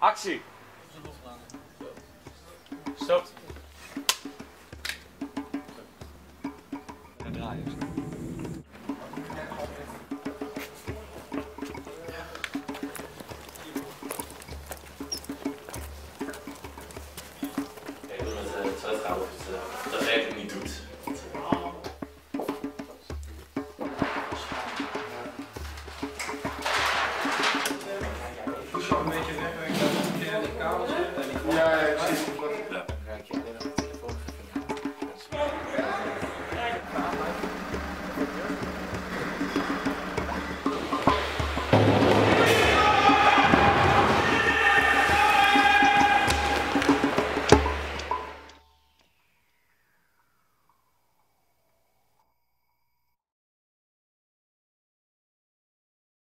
Actie! Stop! En draai eens. Even met het uitgaan of het dat eigenlijk niet doet. Een beetje wegwerken, dat het in de kabel zit.